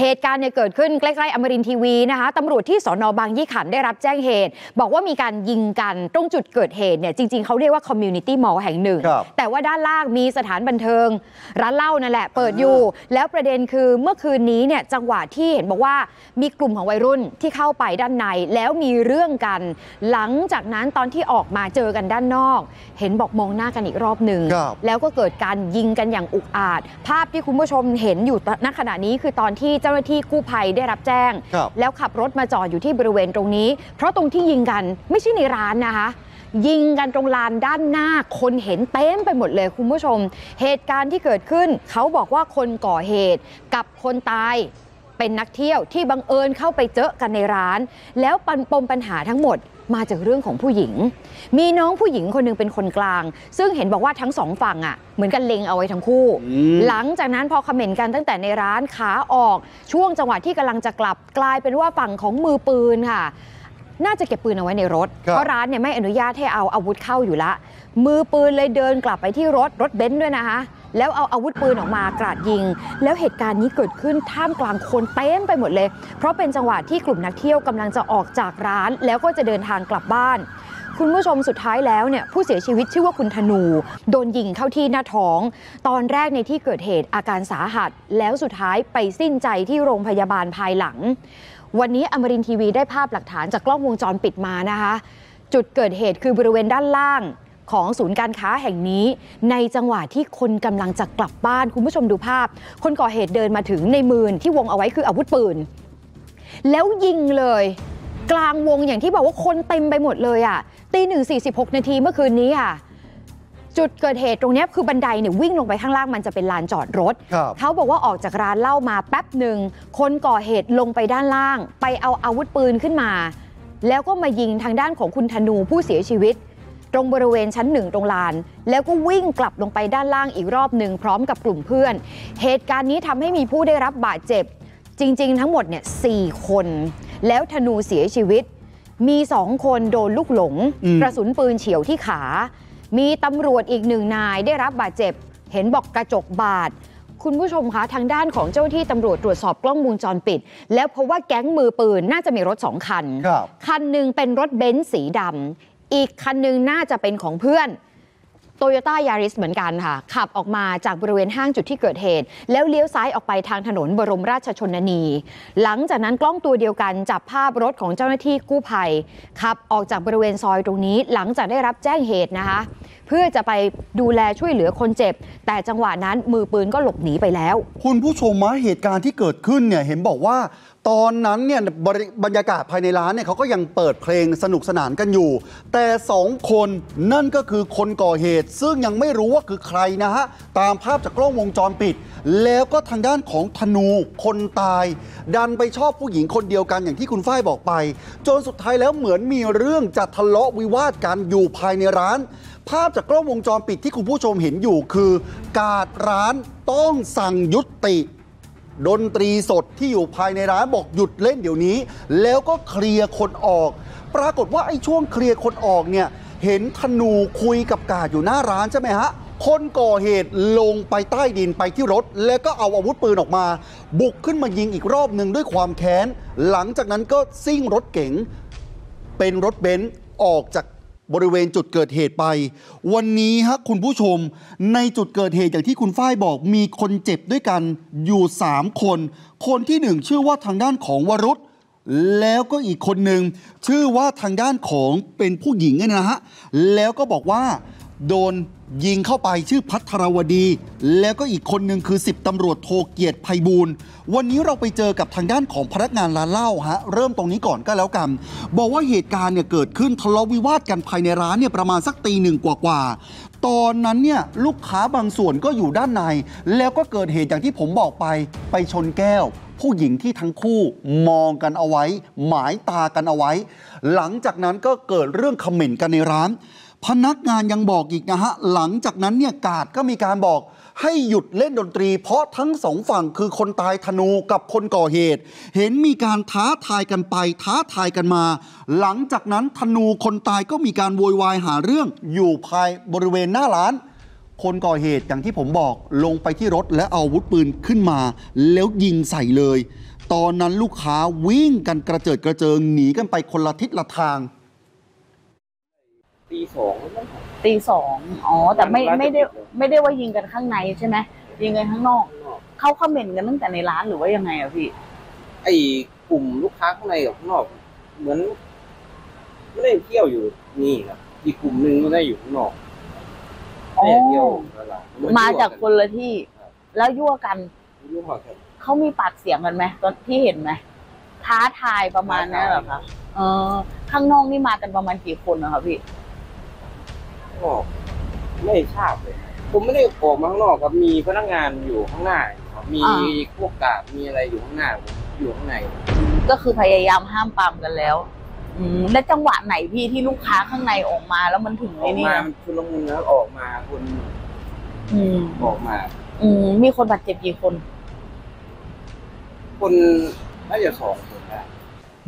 เหตุการณ์เนี่ยเกิดขึ้นใกล้ๆอมรินทร์ทีวีนะคะตำรวจที่สน.บางยี่ขันได้รับแจ้งเหตุบอกว่ามีการยิงกันตรงจุดเกิดเหตุเนี่ยจริงๆเขาเรียกว่าคอมมูนิตี้มอลล์แห่งหนึ่งแต่ว่าด้านล่างมีสถานบันเทิงร้านเหล้านั่นแหละเปิดอยู่แล้วประเด็นคือเมื่อคืนนี้เนี่ยจังหวะที่เห็นบอกว่ามีกลุ่มของวัยรุ่นที่เข้าไปด้านในแล้วมีเรื่องกันหลังจากนั้นตอนที่ออกมาเจอกันด้านนอกเห็นบอกมองหน้ากันอีกรอบหนึ่งแล้วก็เกิดการยิงกันอย่างอุกอาจภาพที่คุณผู้ชมเห็นอยู่ณขณะนี้คือตอนที่เจ้าหน้าที่กู้ภัยได้รับแจ้งแล้วขับรถมาจอดอยู่ที่บริเวณตรงนี้เพราะตรงที่ยิงกันไม่ใช่ในร้านนะคะยิงกันตรงลานด้านหน้าคนเห็นเต็มไปหมดเลยคุณผู้ชมเหตุการณ์ที่เกิดขึ้นเขาบอกว่าคนก่อเหตุกับคนตายเป็นนักเที่ยวที่บังเอิญเข้าไปเจอกันในร้านแล้วปมปัญหาทั้งหมดมาจากเรื่องของผู้หญิงมีน้องผู้หญิงคนนึงเป็นคนกลางซึ่งเห็นบอกว่าทั้งสองฝั่งอ่ะเหมือนกันเล็งเอาไว้ทั้งคู่หลังจากนั้นพอคอมเมนต์กันตั้งแต่ในร้านขาออกช่วงจังหวะที่กำลังจะกลับกลายเป็นว่าฝั่งของมือปืนค่ะน่าจะเก็บปืนเอาไว้ในรถเพราะร้านเนี่ยไม่อนุญาตให้เอาอาวุธเข้าอยู่ละมือปืนเลยเดินกลับไปที่รถเบนซ์ด้วยนะคะแล้วเอาอาวุธปืนออกมากราดยิงแล้วเหตุการณ์นี้เกิดขึ้นท่ามกลางคนเต็มไปหมดเลยเพราะเป็นจังหวะที่กลุ่มนักเที่ยวกำลังจะออกจากร้านแล้วก็จะเดินทางกลับบ้านคุณผู้ชมสุดท้ายแล้วเนี่ยผู้เสียชีวิตชื่อว่าคุณธนูโดนยิงเข้าที่หน้าท้องตอนแรกในที่เกิดเหตุอาการสาหัสแล้วสุดท้ายไปสิ้นใจที่โรงพยาบาลภายหลังวันนี้อมรินทร์ทีวีได้ภาพหลักฐานจากกล้องวงจรปิดมานะคะจุดเกิดเหตุคือบริเวณด้านล่างของศูนย์การค้าแห่งนี้ในจังหวะที่คนกำลังจะกลับบ้านคุณผู้ชมดูภาพคนก่อเหตุเดินมาถึงในมือที่วงเอาไว้คืออาวุธปืนแล้วยิงเลยกลางวงอย่างที่บอกว่าคนเต็มไปหมดเลยอ่ะ 01:46 นาทีเมื่อคืนนี้ค่ะจุดเกิดเหตุตรงนี้คือบันไดเนี่ยวิ่งลงไปข้างล่างมันจะเป็นลานจอดรถเขาบอกว่าออกจากร้านเหล้ามาแป๊บหนึ่งคนก่อเหตุลงไปด้านล่างไปเอาอาวุธปืนขึ้นมาแล้วก็มายิงทางด้านของคุณธนูผู้เสียชีวิตตรงบริเวณชั้นหนึ่งตรงลานแล้วก็วิ่งกลับลงไปด้านล่างอีกรอบหนึ่งพร้อมกับกลุ่มเพื่อนเหตุการณ์นี้ทำให้มีผู้ได้รับบาดเจ็บจริงๆทั้งหมดเนี่ย4 คนแล้วธนูเสียชีวิตมี2 คนโดนลูกหลงกระสุนปืนเฉียวที่ขามีตำรวจอีก1 นายได้รับบาดเจ็บเห็นบอกกระจกบาดคุณผู้ชมคะทางด้านของเจ้าที่ตำรวจตรวจสอบกล้องวงจรปิดแล้วเพราะว่าแก๊งมือปืนน่าจะมีรถ2 คันคันหนึ่งเป็นรถเบนซ์สีดำอีกคันหนึ่งน่าจะเป็นของเพื่อนโตโยต้ายาริสเหมือนกันค่ะขับออกมาจากบริเวณห้างจุดที่เกิดเหตุแล้วเลี้ยวซ้ายออกไปทางถนนบรมราชชนนีหลังจากนั้นกล้องตัวเดียวกันจับภาพรถของเจ้าหน้าที่กู้ภัยขับออกจากบริเวณซอยตรงนี้หลังจากได้รับแจ้งเหตุนะคะเพื่อจะไปดูแลช่วยเหลือคนเจ็บแต่จังหวะนั้นมือปืนก็หลบหนีไปแล้วคุณผู้ชมมาเหตุการณ์ที่เกิดขึ้นเนี่ยเห็นบอกว่าตอนนั้นเนี่ยบรรยากาศภายในร้านเนี่ยเขาก็ยังเปิดเพลงสนุกสนานกันอยู่แต่2 คนนั่นก็คือคนก่อเหตุซึ่งยังไม่รู้ว่าคือใครนะฮะตามภาพจากกล้องวงจรปิดแล้วก็ทางด้านของธนูคนตายดันไปชอบผู้หญิงคนเดียวกันอย่างที่คุณฝ้ายบอกไปจนสุดท้ายแล้วเหมือนมีเรื่องจะทะเลาะวิวาทกันอยู่ภายในร้านภาพจากกล้องวงจรปิดที่คุณผู้ชมเห็นอยู่คือกาดร้านต้องสั่งยุติดนตรีสดที่อยู่ภายในร้านบอกหยุดเล่นเดี๋ยวนี้แล้วก็เคลียร์คนออกปรากฏว่าไอ้ช่วงเคลียร์คนออกเนี่ยเห็นธนูคุยกับกาดอยู่หน้าร้านใช่ไหมฮะคนก่อเหตุลงไปใต้ดินไปที่รถแล้วก็เอาอาวุธปืนออกมาบุกขึ้นมายิงอีกรอบหนึ่งด้วยความแค้นหลังจากนั้นก็ซิ่งรถเก๋งเป็นรถเบนซ์ออกจากบริเวณจุดเกิดเหตุไปวันนี้ฮะคุณผู้ชมในจุดเกิดเหตุอย่างที่คุณฝ้ายบอกมีคนเจ็บด้วยกันอยู่3 คนคนที่1ชื่อว่าทางด้านของวรุษแล้วก็อีกคนหนึ่งชื่อว่าทางด้านของเป็นผู้หญิงนะฮะแล้วก็บอกว่าโดนยิงเข้าไปชื่อพัทรวดีแล้วก็อีกคนหนึ่งคือ10 ตำรวจโท เกียรติ ไพบูลย์วันนี้เราไปเจอกับทางด้านของพนักงานร้านเหล้าฮะเริ่มตรงนี้ก่อนก็แล้วกันบอกว่าเหตุการณ์เนี่ยเกิดขึ้นทะเลาะวิวาทกันภายในร้านเนี่ยประมาณสักตี 1 กว่าตอนนั้นเนี่ยลูกค้าบางส่วนก็อยู่ด้านในแล้วก็เกิดเหตุอย่างที่ผมบอกไปชนแก้วผู้หญิงที่ทั้งคู่มองกันเอาไว้หมายตากันเอาไว้หลังจากนั้นก็เกิดเรื่องคอมเมนต์กันในร้านพนักงานยังบอกอีกนะฮะหลังจากนั้นเนี่ยกาดก็มีการบอกให้หยุดเล่นดนตรีเพราะทั้ง2 ฝั่งคือคนตายธนูกับคนก่อเหตุเห็นมีการท้าทายกันไปท้าทายกันมาหลังจากนั้นธนูคนตายก็มีการโวยวายหาเรื่องอยู่ภายบริเวณหน้าร้าน คนก่อเหตุอย่างที่ผมบอกลงไปที่รถและเอาอาวุธปืนขึ้นมาแล้วยิงใส่เลยตอนนั้นลูกค้าวิ่งกันกระเจิดกระเจิงหนีกันไปคนละทิศละทางตีสองอ๋อแต่ไม่ได้ว่ายิงกันข้างในใช่ไหมยิงกันข้างนอกเขาคอมเมนต์กันตั้งแต่ในร้านหรือว่ายังไงอะพี่ไอ้กลุ่มลูกค้าข้างในกับข้างนอกเหมือนไม่ได้เที่ยวอยู่นี่ครับอีกกลุ่มหนึ่งไม่ได้อยู่ข้างนอกไม่ได้เที่ยวมาจากคนละที่แล้วยั่วกันเขามีปากเสียงกันไหมตอนที่เห็นไหมท้าทายประมาณนั้นเหรอคะข้างนอกนี่มากันประมาณกี่คนนะครับพี่ก็ไม่ทราบเลยผมไม่ได้ออกมาข้างนอกครับมีพนักงานอยู่ข้างหน้ามีพวกกาดมีอะไรอยู่ข้างหน้าอยู่ข้างในก็คือพยายามห้ามปรามกันแล้วและจังหวะไหนพี่ที่ลูกค้าข้างในออกมาแล้วมันถึงไอ้นี่ออกมามันชุลมุนแล้วออกมาคนออกมามีคนบาดเจ็บกี่คนคนน่าจะ2 คนนะ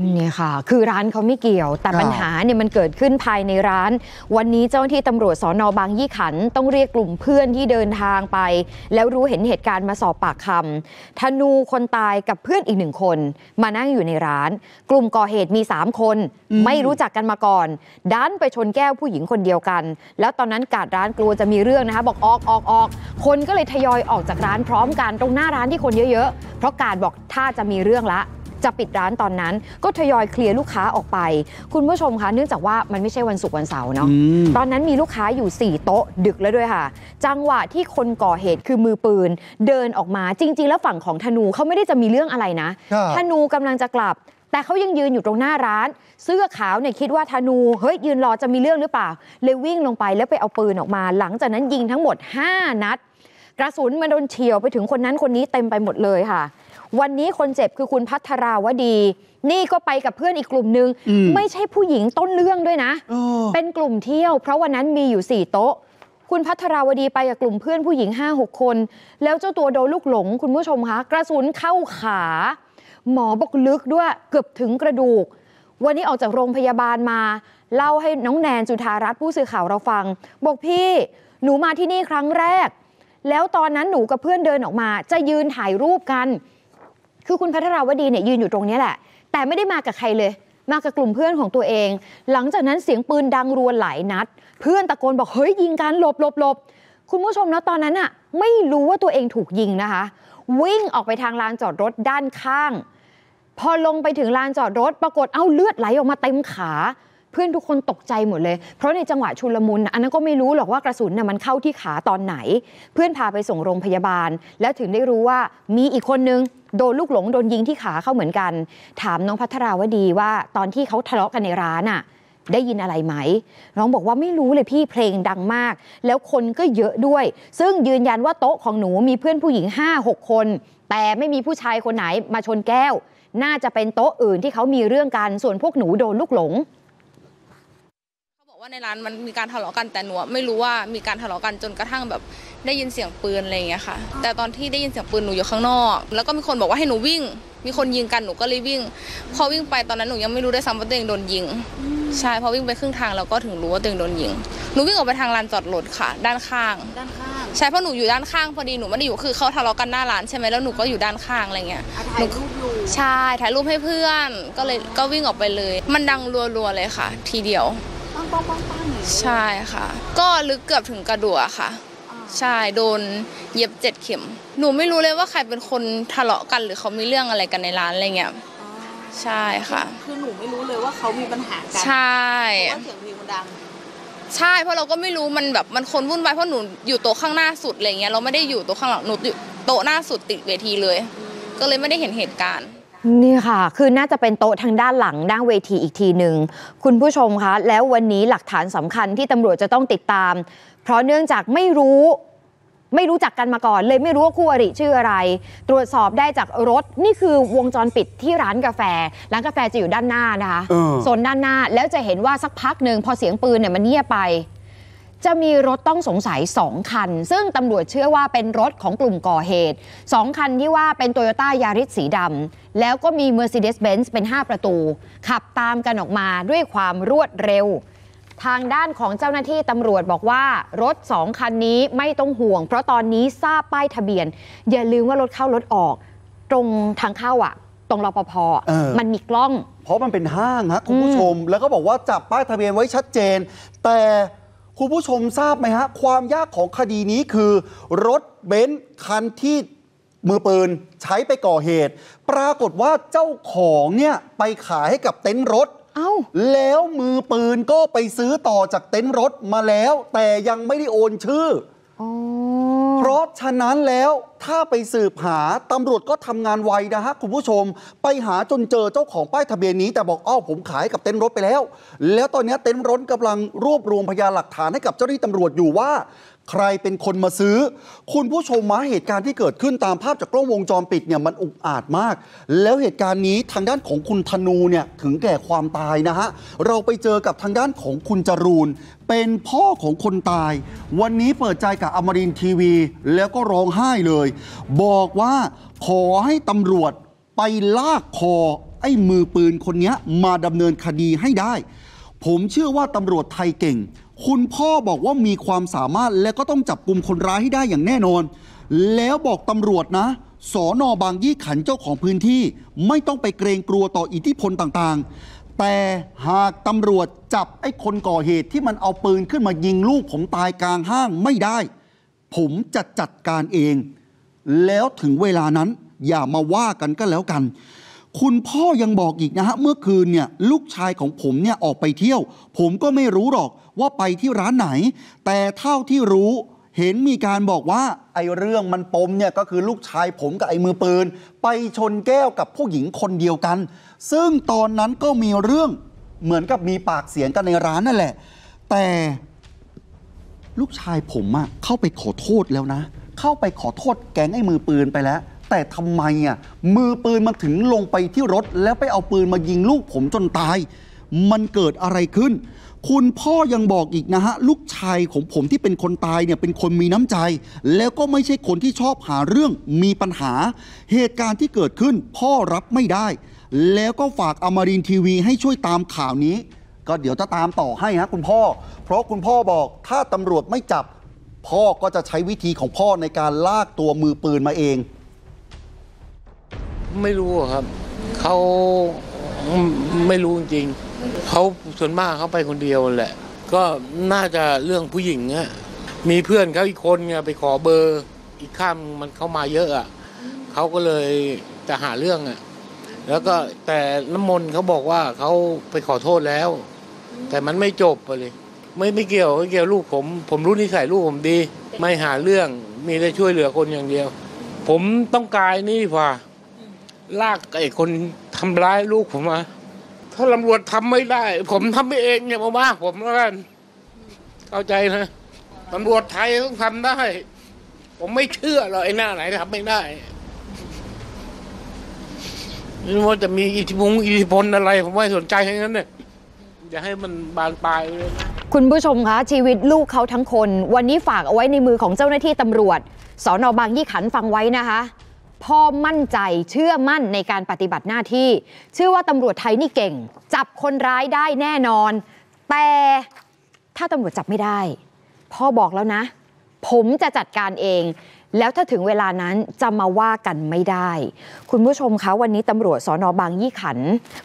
นี่ค่ะคือร้านเขาไม่เกี่ยวแต่ปัญหาเนี่ยมันเกิดขึ้นภายในร้านวันนี้เจ้าหน้าที่ตำรวจสน.บางยี่ขันต้องเรียกกลุ่มเพื่อนที่เดินทางไปแล้วรู้เห็นเหตุการณ์มาสอบปากคำธนูคนตายกับเพื่อนอีก1 คนมานั่งอยู่ในร้านกลุ่มก่อเหตุมี3 คนไม่รู้จักกันมาก่อนดันไปชนแก้วผู้หญิงคนเดียวกันแล้วตอนนั้นกาดร้านกลัวจะมีเรื่องนะคะบอกออกคนก็เลยทยอยออกจากร้านพร้อมกันตรงหน้าร้านที่คนเยอะๆเพราะกาดบอกถ้าจะมีเรื่องละจะปิดร้านตอนนั้นก็ทยอยเคลียร์ลูกค้าออกไปคุณผู้ชมคะเนื่องจากว่ามันไม่ใช่วันศุกร์วันเสาร์เนาะตอนนั้นมีลูกค้าอยู่4 โต๊ะดึกแล้วด้วยค่ะจังหวะที่คนก่อเหตุคือมือปืนเดินออกมาจริงๆแล้วฝั่งของธนูเขาไม่ได้จะมีเรื่องอะไรนะธนูกำลังจะกลับแต่เขายังยืนอยู่ตรงหน้าร้านเสื้อขาวเนี่ยคิดว่าธนูเฮ้ยยืนรอจะมีเรื่องหรือเปล่าเลยวิ่งลงไปแล้วไปเอาปืนออกมาหลังจากนั้นยิงทั้งหมด5 นัดกระสุนมาโดนเฉียวไปถึงคนนั้นคนนี้เต็มไปหมดเลยค่ะวันนี้คนเจ็บคือคุณภัทราวดีนี่ก็ไปกับเพื่อนอีกกลุ่มนึงไม่ใช่ผู้หญิงต้นเรื่องด้วยนะเป็นกลุ่มเที่ยวเพราะวันนั้นมีอยู่4 โต๊ะคุณภัทราวดีไปกับกลุ่มเพื่อนผู้หญิง 5-6 คนแล้วเจ้าตัวโดนลูกหลงคุณผู้ชมคะกระสุนเข้าขาหมอบอกลึกด้วยเกือบถึงกระดูกวันนี้ออกจากโรงพยาบาลมาเล่าให้น้องแนนจุฑารัตน์ผู้สื่อข่าวเราฟังบอกพี่หนูมาที่นี่ครั้งแรกแล้วตอนนั้นหนูกับเพื่อนเดินออกมาจะยืนถ่ายรูปกันคือคุณภัทราวดีเนี่ยยืนอยู่ตรงนี้แหละแต่ไม่ได้มากับใครเลยมากับกลุ่มเพื่อนของตัวเองหลังจากนั้นเสียงปืนดังรัวหลายนัดเพื่อนตะโกนบอกเฮ้ยยิงกันหลบคุณผู้ชมนะตอนนั้นอะไม่รู้ว่าตัวเองถูกยิงนะคะวิ่งออกไปทางลานจอดรถด้านข้างพอลงไปถึงลานจอดรถปรากฏเอ้าเลือดไหลออกมาเต็มขาเพื่อนทุกคนตกใจหมดเลยเพราะในจังหวะชุลมุนอันนั้นก็ไม่รู้หรอกว่ากระสุนมันเข้าที่ขาตอนไหนเพื่อนพาไปส่งโรงพยาบาลแล้วถึงได้รู้ว่ามีอีกคนนึงโดนลูกหลงโดนยิงที่ขาเข้าเหมือนกันถามน้องภัทราวดีว่าตอนที่เขาทะเลาะกันในร้านอะได้ยินอะไรไหมน้องบอกว่าไม่รู้เลยพี่เพลงดังมากแล้วคนก็เยอะด้วยซึ่งยืนยันว่าโต๊ะของหนูมีเพื่อนผู้หญิง 5-6 คนแต่ไม่มีผู้ชายคนไหนมาชนแก้วน่าจะเป็นโต๊ะอื่นที่เขามีเรื่องกันส่วนพวกหนูโดนลูกหลงว่าในร้านมันมีการทะเลาะกันแต่หนูไม่รู้ว่ามีการทะเลาะกันจนกระทั่งแบบได้ยินเสียงปืนอะไรอย่างเงี้ยค่ะแต่ตอนที่ได้ยินเสียงปืนหนูอยู่ข้างนอกแล้วก็มีคนบอกว่าให้หนูวิ่งมีคนยิงกันหนูก็เลยวิ่งพอวิ่งไปตอนนั้นหนูยังไม่รู้ด้วยซ้ำว่าตัวเองโดนยิงใช่พอวิ่งไปครึ่งทางเราก็ถึงรู้ว่าตัวเองโดนยิงหนูวิ่งออกไปทางลานจอดรถค่ะด้านข้างใช่เพราะหนูอยู่ด้านข้างพอดีหนูไม่ได้อยู่คือเขาทะเลาะกันหน้าร้านใช่ไหมแล้วหนูก็อยู่ด้านข้างอะไรเงี้ยหนูใช่ถ่ายรูปให้เพื่อนก็วิ่งออกไปเลยมันดังรัวๆเลยค่ะทีเดียวใช่ค่ะก็ลึกเกือบถึงกระดูกค่ะใช่โดนเย็บ7 เข็มหนูไม่รู้เลยว่าใครเป็นคนทะเลาะกันหรือเขามีเรื่องอะไรกันในร้านอะไรเงี้ยใช่ค่ะคือหนูไม่รู้เลยว่าเขามีปัญหากันใช่เพราะว่าเสียงเพลงมันดังใช่เพราะเราก็ไม่รู้มันแบบมันคนวุ่นวายเพราะหนูอยู่โต๊ะข้างหน้าสุดอะไรเงี้ยเราไม่ได้อยู่โต๊ะข้างหลังหนูอยู่โต๊ะหน้าสุดติดเวทีเลยก็เลยไม่ได้เห็นเหตุการณ์นี่ค่ะคือน่าจะเป็นโต๊ะทางด้านหลังด้านเวทีอีกทีหนึ่งคุณผู้ชมคะแล้ววันนี้หลักฐานสำคัญที่ตำรวจจะต้องติดตามเพราะเนื่องจากไม่รู้จักกันมาก่อนเลยไม่รู้ว่าคู่อริชื่ออะไรตรวจสอบได้จากรถนี่คือวงจรปิดที่ร้านกาแฟจะอยู่ด้านหน้านะคะโซนด้านหน้าแล้วจะเห็นว่าสักพักหนึ่งพอเสียงปืนเนี่ยมันเงียบไปจะมีรถต้องสงสัย2 คันซึ่งตำรวจเชื่อว่าเป็นรถของกลุ่มก่อเหตุ2 คันที่ว่าเป็น Toyota Yaris สีดำแล้วก็มี Mercedes-Benz เป็น5 ประตูขับตามกันออกมาด้วยความรวดเร็ว ทางด้านของเจ้าหน้าที่ตำรวจบอกว่ารถ2คันนี้ไม่ต้องห่วงเพราะตอนนี้ทราบป้ายทะเบียนอย่าลืมว่ารถเข้ารถออกตรงทางเข้าอ่ะตรงรปภ.มันมีกล้องเพราะมันเป็นห้างฮะคุณผู้ชมแล้วก็บอกว่าจับป้ายทะเบียนไว้ชัดเจนแต่คุณผู้ชมทราบไหมฮะความยากของคดีนี้คือรถเบนซ์คันที่มือปืนใช้ไปก่อเหตุปรากฏว่าเจ้าของเนี่ยไปขายให้กับเต็นท์รถแล้วมือปืนก็ไปซื้อต่อจากเต็นท์รถมาแล้วแต่ยังไม่ได้โอนชื่อเพราะฉะนั้นแล้วถ้าไปสืบหาตำรวจก็ทำงานไวนะฮะคุณผู้ชมไปหาจนเจอเจ้าของป้ายทะเบียนนี้แต่บอกอ้าวผมขายกับเต็นท์รถไปแล้วแล้วตอนนี้เต็นท์รถกำลังรวบรวมพยานหลักฐานให้กับเจ้าหน้าที่ตำรวจอยู่ว่าใครเป็นคนมาซื้อคุณผู้ชมมาเหตุการณ์ที่เกิดขึ้นตามภาพจากกล้องวงจรปิดเนี่ยมันอุกอาจมากแล้วเหตุการณ์นี้ทางด้านของคุณธนูเนี่ยถึงแก่ความตายนะฮะเราไปเจอกับทางด้านของคุณจรูนเป็นพ่อของคนตายวันนี้เปิดใจกับอมรินทร์ทีวีแล้วก็ร้องไห้เลยบอกว่าขอให้ตำรวจไปลากคอไอ้มือปืนคนนี้มาดำเนินคดีให้ได้ผมเชื่อว่าตำรวจไทยเก่งคุณพ่อบอกว่ามีความสามารถและก็ต้องจับกุมคนร้ายให้ได้อย่างแน่นอนแล้วบอกตำรวจนะสน.บางยี่ขันเจ้าของพื้นที่ไม่ต้องไปเกรงกลัวต่ออิทธิพลต่างๆแต่หากตำรวจจับไอ้คนก่อเหตุที่มันเอาปืนขึ้นมายิงลูกผมตายกลางห้างไม่ได้ผมจะจัดการเองแล้วถึงเวลานั้นอย่ามาว่ากันก็แล้วกันคุณพ่อยังบอกอีกนะฮะเมื่อคืนเนี่ยลูกชายของผมเนี่ยออกไปเที่ยวผมก็ไม่รู้หรอกว่าไปที่ร้านไหนแต่เท่าที่รู้เห็นมีการบอกว่าไอ้เรื่องมันปมเนี่ยก็คือลูกชายผมกับไอ้มือปืนไปชนแก้วกับผู้หญิงคนเดียวกันซึ่งตอนนั้นก็มีเรื่องเหมือนกับมีปากเสียงกันในร้านนั่นแหละแต่ลูกชายผมอะเข้าไปขอโทษแล้วนะเข้าไปขอโทษแก๊งไอ้มือปืนไปแล้วแต่ทำไมอ่ะมือปืนมันถึงลงไปที่รถแล้วไปเอาปืนมายิงลูกผมจนตายมันเกิดอะไรขึ้นคุณพ่อยังบอกอีกนะฮะลูกชายของผมที่เป็นคนตายเนี่ยเป็นคนมีน้ำใจแล้วก็ไม่ใช่คนที่ชอบหาเรื่องมีปัญหาเหตุการณ์ที่เกิดขึ้นพ่อรับไม่ได้แล้วก็ฝากอมรินทร์ทีวีให้ช่วยตามข่าวนี้ก็เดี๋ยวจะตามต่อให้ฮะคุณพ่อเพราะคุณพ่อบอกถ้าตำรวจไม่จับพ่อก็จะใช้วิธีของพ่อในการลากตัวมือปืนมาเองไม่รู้ครับเขาไม่รู้จริงเขาส่วนมากเขาไปคนเดียวแหละก็น่าจะเรื่องผู้หญิงฮะมีเพื่อนเขาอีกคนเนี่ยไปขอเบอร์อีกข้ามมันเข้ามาเยอะอ่ะเขาก็เลยจะหาเรื่องอ่ะแล้วก็แต่น้ำมนต์เขาบอกว่าเขาไปขอโทษแล้วแต่มันไม่จบไปเลยไม่เกี่ยวไม่เกี่ยวลูกผมรู้นิสัยลูกผมดีไม่หาเรื่องมีแต่ช่วยเหลือคนอย่างเดียวผมต้องการนี่ฝ่าลากไอ้คนทำร้ายลูกผมมาถ้าตำรวจทำไม่ได้ผมทำไม่เองเนี่ยมาว่าผมแล้วกันเข้าใจนะตำรวจไทยต้องทำได้ผมไม่เชื่อหรอกไอ้หน้าไหนทำไม่ได้ไม่ว่าจะมีอิทธิพลอะไรผมไม่สนใจทั้งนั้นเนี่ยอย่าให้มันบานปลายเลยคุณผู้ชมคะชีวิตลูกเขาทั้งคนวันนี้ฝากเอาไว้ในมือของเจ้าหน้าที่ตำรวจสน.บางยี่ขันฟังไว้นะคะพ่อมั่นใจเชื่อมั่นในการปฏิบัติหน้าที่เชื่อว่าตำรวจไทยนี่เก่งจับคนร้ายได้แน่นอนแต่ถ้าตำรวจจับไม่ได้พ่อบอกแล้วนะผมจะจัดการเองแล้วถ้าถึงเวลานั้นจะมาว่ากันไม่ได้คุณผู้ชมคะวันนี้ตำรวจสน.บางยี่ขัน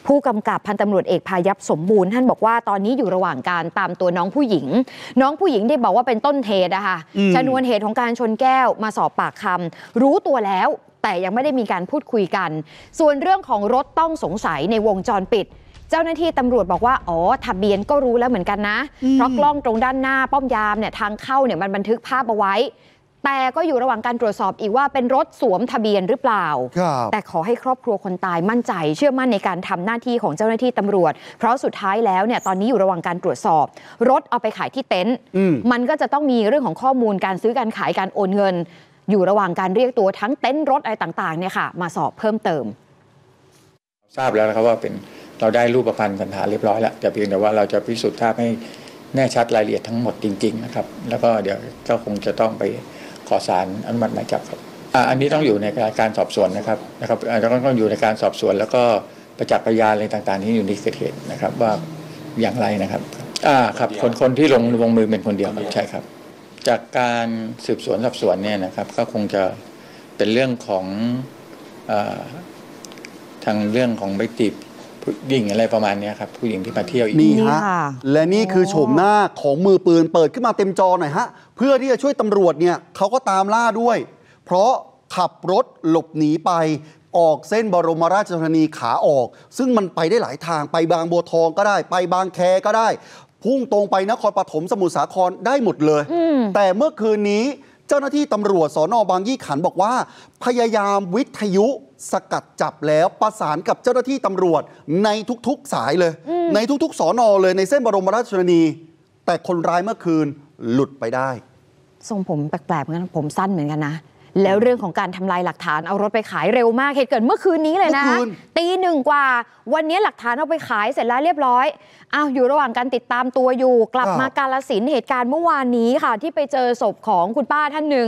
ผู้กำกับพันตำรวจเอกพายัพสมบูรณ์ท่านบอกว่าตอนนี้อยู่ระหว่างการตามตัวน้องผู้หญิงได้บอกว่าเป็นต้นเหตุนะคะชนวนเหตุของการชนแก้วมาสอบปากคำรู้ตัวแล้วแต่ยังไม่ได้มีการพูดคุยกันส่วนเรื่องของรถต้องสงสัยในวงจรปิดเจ้าหน้าที่ตำรวจบอกว่าอ๋อทะเบียนก็รู้แล้วเหมือนกันนะเพราะกล้องตรงด้านหน้าป้อมยามเนี่ยทางเข้าเนี่ยมันบันทึกภาพเอาไว้แต่ก็อยู่ระหว่างการตรวจสอบอีกว่าเป็นรถสวมทะเบียนหรือเปล่าแต่ขอให้ครอบครัวคนตายมั่นใจเชื่อมั่นในการทำหน้าที่ของเจ้าหน้าที่ตำรวจเพราะสุดท้ายแล้วเนี่ยตอนนี้อยู่ระหว่างการตรวจสอบรถเอาไปขายที่เต็นท์มันก็จะต้องมีเรื่องของข้อมูลการซื้อการขายการโอนเงินอยู่ระหว่างการเรียกตัวทั้งเต็นท์รถอะไรต่างๆเนี่ยค่ะมาสอบเพิ่มเติมทราบแล้วนะครับว่าเป็นเราได้รูปพรรณสันฐานเรียบร้อยแล้วแต่เพียงแต่ว่าเราจะพิสูจน์ทราบให้แน่ชัดรายละเอียดทั้งหมดจริงๆนะครับแล้วก็เดี๋ยวก็คงจะต้องไปขอศาลอนุมัติหมายจับครับอันนี้ต้องอยู่ในการสอบสวนนะครับต้องอยู่ในการสอบสวนแล้วก็ประจักษ์พยานอะไรต่างๆที่อยู่ในเกิดเหตุนะครับว่าอย่างไรนะครับ ครับคนที่ลงมือเป็นคนเดียวครับใช่ครับจากการสืบสวนสอบสวนเนี่ยนะครับก็คงจะเป็นเรื่องของทางเรื่องของไปติดผู้หญิงอะไรประมาณนี้ครับผู้หญิงที่มาเที่ยวนี่ฮะและนี่คือโฉมหน้าของมือปืนเปิดขึ้นมาเต็มจอหน่อยฮะเพื่อที่จะช่วยตำรวจเนี่ยเขาก็ตามล่าด้วยเพราะขับรถหลบหนีไปออกเส้นบรมราชชนนีขาออกซึ่งมันไปได้หลายทางไปบางบัวทองก็ได้ไปบางแคก็ได้พุ่งตรงไปนครปฐมสมุทรสาครได้หมดเลยแต่เมื่อคืนนี้เจ้าหน้าที่ตำรวจสนบางยี่ขันบอกว่าพยายามวิทยุสกัดจับแล้วประสานกับเจ้าหน้าที่ตำรวจในทุกๆสายเลยในทุกๆสนเลยในเส้นบรมราชชนนีแต่คนร้ายเมื่อคืนหลุดไปได้ทรงผมแปลกๆเหมือนกันผมสั้นเหมือนกันนะแล้วเรื่องของการทำลายหลักฐานเอารถไปขายเร็วมากเหตุเกิดเมื่อคืนนี้เลยนะตี 1กว่าวันนี้หลักฐานเอาไปขายเสร็จแล้วเรียบร้อยอ้าวอยู่ระหว่างการติดตามตัวอยู่กลับมากาฬสินธุ์เหตุการณ์เมื่อวานนี้ค่ะที่ไปเจอศพของคุณป้าท่านหนึ่ง